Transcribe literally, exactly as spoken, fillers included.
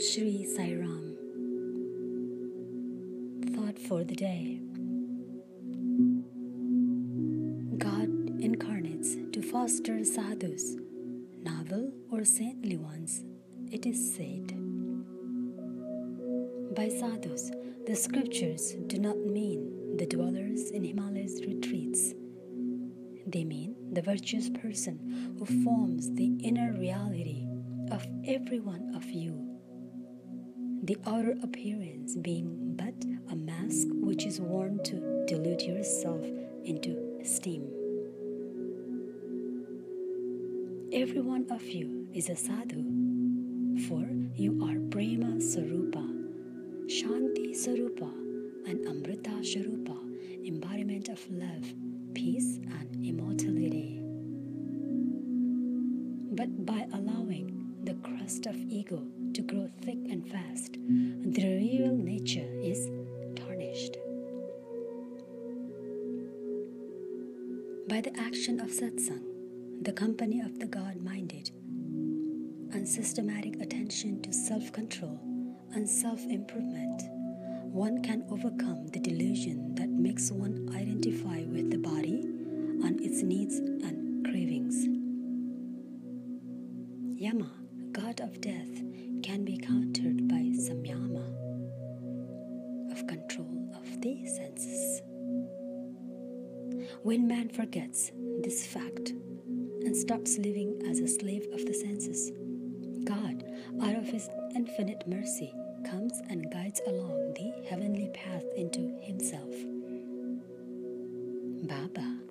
Shri Sai Ram. Thought for the day. God incarnates to foster sadhus, novel or saintly ones, it is said. By sadhus, the scriptures do not mean the dwellers in Himalaya's retreats. They mean the virtuous person who forms the inner reality of every one of you, the outer appearance being but a mask which is worn to delude yourself into esteem. Every one of you is a sadhu, for you are prema swarupa, shanti swarupa, and amrutha swarupa, embodiment of love, peace, and immortality. But by allowing the crust of ego to grow thick and fast, the real nature is tarnished. By the action of satsang, the company of the God-minded, and systematic attention to self-control and self-improvement, one can overcome the delusion that makes one identify with the body and its needs and cravings. Yama, god of death, can be countered by Samyama, of control of the senses. When man forgets this fact and stops living as a slave of the senses, God, out of His infinite mercy, comes and guides along the heavenly path into Himself. Baba.